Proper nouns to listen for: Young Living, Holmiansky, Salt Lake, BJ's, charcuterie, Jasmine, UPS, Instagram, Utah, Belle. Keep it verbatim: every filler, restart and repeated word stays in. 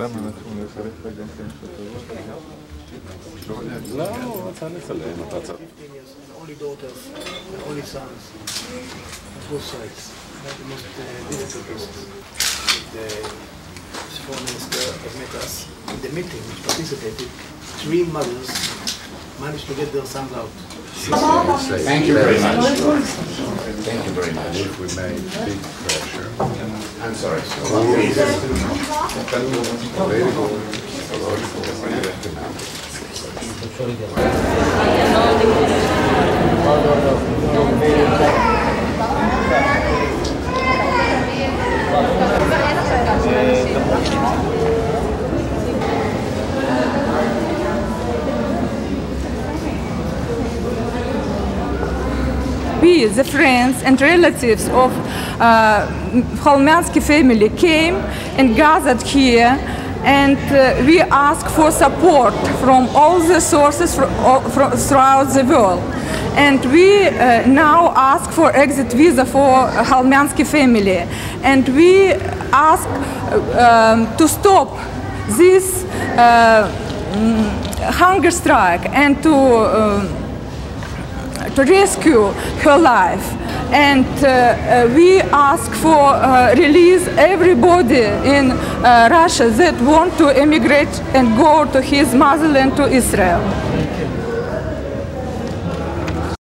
only daughters and only sons, both sides. Not the most difficult process. The foreign minister met us in the meeting which participated. Three mothers managed to get their sons out. Thank you very much. Thank you very much. If we made big pressure. I'm sorry. We, the friends and relatives of uh, Holmiansky family, came and gathered here, and uh, we asked for support from all the sources from, all, from throughout the world. And we uh, now ask for exit visa for Holmiansky family, and we ask um, to stop this uh, hunger strike and to um, to rescue her life, and uh, uh, we ask for uh, release everybody in uh, Russia that want to emigrate and go to his motherland, to Israel.